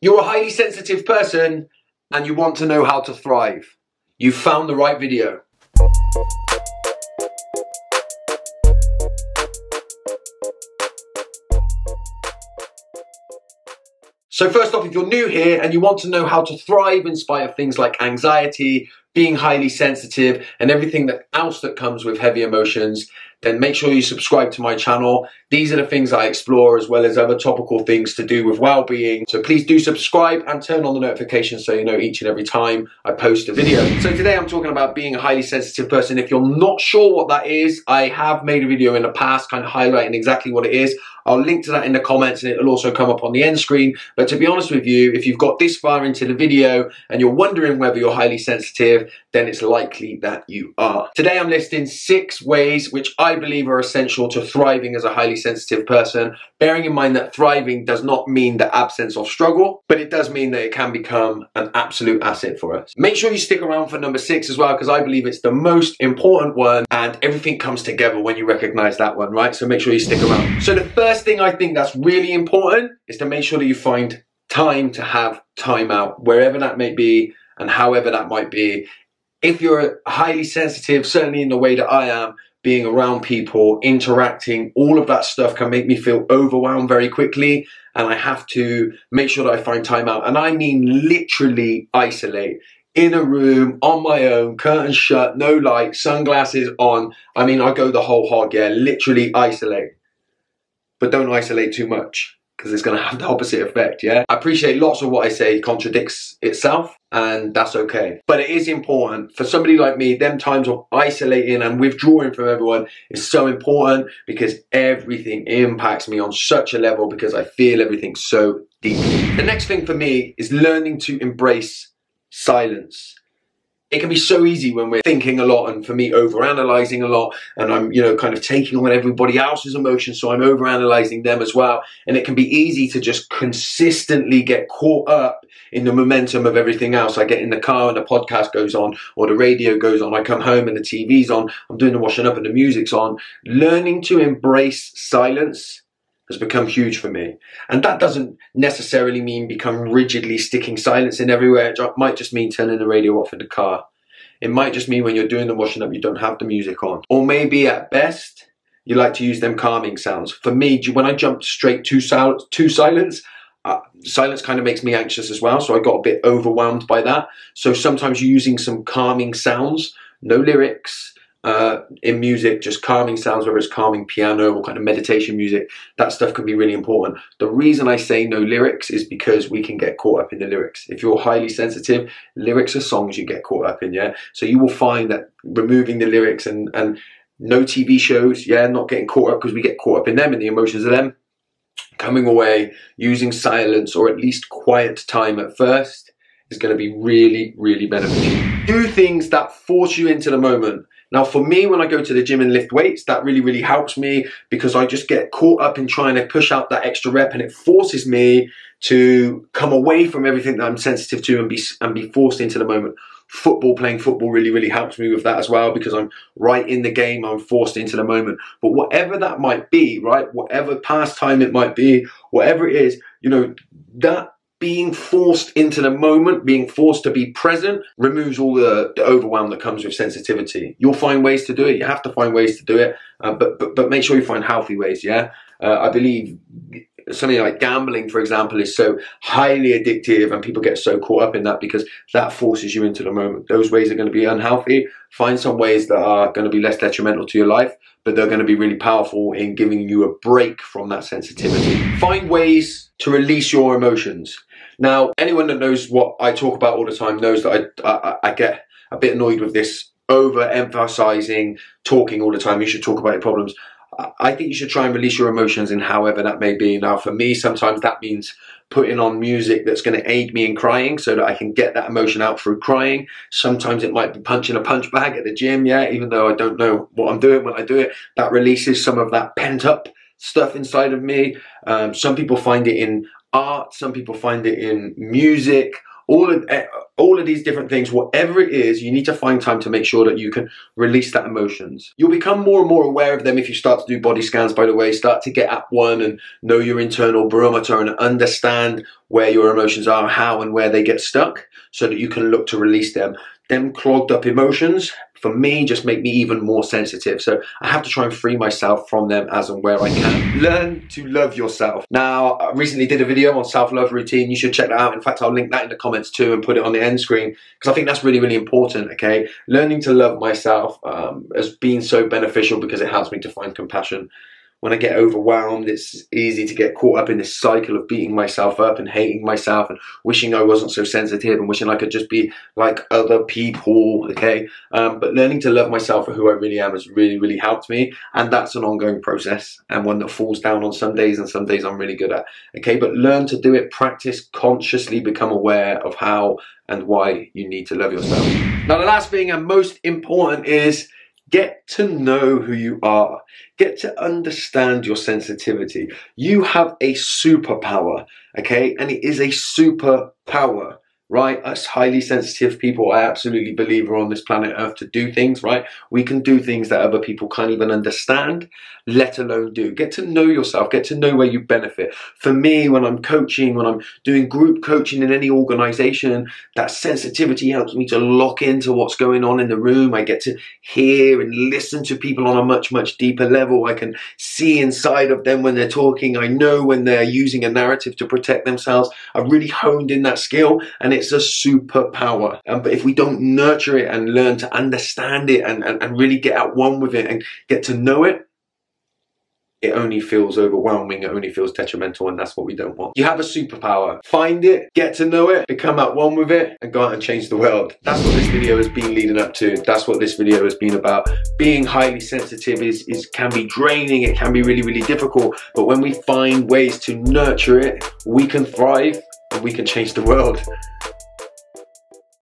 You're a highly sensitive person and you want to know how to thrive. You've found the right video. So first off, if you're new here and you want to know how to thrive in spite of things like anxiety, being highly sensitive, and everything else that comes with heavy emotions, then make sure you subscribe to my channel. These are the things I explore, as well as other topical things to do with well-being. So please do subscribe and turn on the notifications so you know each and every time I post a video. So today I'm talking about being a highly sensitive person. If you're not sure what that is, I have made a video in the past kind of highlighting exactly what it is. I'll link to that in the comments and it'll also come up on the end screen. But to be honest with you, if you've got this far into the video and you're wondering whether you're highly sensitive, then it's likely that you are. Today I'm listing 6 ways which I believe are essential to thriving as a highly sensitive person, bearing in mind that thriving does not mean the absence of struggle, but it does mean that it can become an absolute asset for us. Make sure you stick around for number 6 as well, because I believe it's the most important one, and everything comes together when you recognize that one, right? So make sure you stick around. So the first thing I think that's really important is to make sure that you find time to have time out, wherever that may be and however that might be. If you're highly sensitive, certainly in the way that I am, being around people, interacting, all of that stuff can make me feel overwhelmed very quickly, and I have to make sure that I find time out. And I mean literally isolate. In a room, on my own, curtains shut, no light, sunglasses on. I mean, I go the whole hog, yeah, literally isolate. But don't isolate too much, because it's going to have the opposite effect, yeah? I appreciate lots of what I say contradicts itself, and that's okay. But it is important for somebody like me, them times of isolating and withdrawing from everyone is so important, because everything impacts me on such a level, because I feel everything so deeply. The next thing for me is learning to embrace silence. It can be so easy when we're thinking a lot, and for me, overanalyzing a lot, and I'm, kind of taking on everybody else's emotions, so I'm overanalyzing them as well. And it can be easy to just consistently get caught up in the momentum of everything else. I get in the car and the podcast goes on, or the radio goes on, I come home and the TV's on, I'm doing the washing up and the music's on. Learning to embrace silence has become huge for me. And that doesn't necessarily mean become rigidly sticking silence in everywhere. It might just mean turning the radio off in the car. It might just mean when you're doing the washing up, you don't have the music on. Or maybe at best, you like to use them calming sounds. For me, when I jump straight to silence, silence kind of makes me anxious as well. So I got a bit overwhelmed by that. So sometimes using some calming sounds, no lyrics, in music, just calming sounds, whether it's calming piano or kind of meditation music, that stuff can be really important. The reason I say no lyrics is because we can get caught up in the lyrics. If you're highly sensitive, lyrics are songs you get caught up in, yeah? So you will find that removing the lyrics and no TV shows, yeah, not getting caught up, because we get caught up in them and the emotions of them, coming away, using silence or at least quiet time at first is going to be really, really beneficial. Do things that force you into the moment. Now for me, when I go to the gym and lift weights, that really, really helps me, because I just get caught up in trying to push out that extra rep, and it forces me to come away from everything that I'm sensitive to and be forced into the moment. Football, playing football really, really helps me with that as well, because I'm right in the game, I'm forced into the moment. But whatever that might be, right, whatever pastime it might be, whatever it is, that being forced into the moment, being forced to be present, removes all the overwhelm that comes with sensitivity. You'll find ways to do it. You have to find ways to do it, but make sure you find healthy ways, yeah? I believe something like gambling, for example, is so highly addictive, and people get so caught up in that because that forces you into the moment. Those ways are going to be unhealthy. Find some ways that are going to be less detrimental to your life, but they're going to be really powerful in giving you a break from that sensitivity. Find ways to release your emotions. Now, anyone that knows what I talk about all the time knows that I get a bit annoyed with this overemphasizing, talking all the time, you should talk about your problems. I think you should try and release your emotions in however that may be. Now, for me, sometimes that means putting on music that's going to aid me in crying so that I can get that emotion out through crying. Sometimes it might be punching a punch bag at the gym, yeah, even though I don't know what I'm doing when I do it. That releases some of that pent-up stuff inside of me. Some people find it in art, some people find it in music, All of these different things, whatever it is, you need to find time to make sure that you can release that emotions. You'll become more and more aware of them if you start to do body scans, by the way. Start to get at one and know your internal barometer and understand where your emotions are, how and where they get stuck, so that you can look to release them. Them clogged up emotions, for me, just make me even more sensitive. So I have to try and free myself from them as and where I can. Learn to love yourself. Now, I recently did a video on self-love routine. You should check that out. In fact, I'll link that in the comments too and put it on the end screen, because I think that's really, really important, okay? Learning to love myself has been so beneficial because it helps me to find compassion. When I get overwhelmed, it's easy to get caught up in this cycle of beating myself up and hating myself and wishing I wasn't so sensitive and wishing I could just be like other people, okay? But learning to love myself for who I really am has really, really helped me. And that's an ongoing process and one that falls down on some days, and some days I'm really good at, okay? But learn to do it, practice, consciously become aware of how and why you need to love yourself. Now, the last thing and most important is get to know who you are. Get to understand your sensitivity. You have a superpower, okay? And it is a superpower, right? Us highly sensitive people, I absolutely believe, are on this planet Earth to do things, right? We can do things that other people can't even understand, let alone do. Get to know yourself. Get to know where you benefit. For me, when I'm coaching, when I'm doing group coaching in any organization, that sensitivity helps me to lock into what's going on in the room. I get to hear and listen to people on a much, much deeper level. I can see inside of them when they're talking. I know when they're using a narrative to protect themselves. I've really honed in that skill, and it's a superpower. But if we don't nurture it and learn to understand it and really get at one with it and get to know it, it only feels overwhelming, it only feels detrimental, and that's what we don't want. You have a superpower. Find it, get to know it, become at one with it, and go out and change the world. That's what this video has been leading up to. That's what this video has been about. Being highly sensitive can be draining, it can be really, really difficult, but when we find ways to nurture it, we can thrive and we can change the world.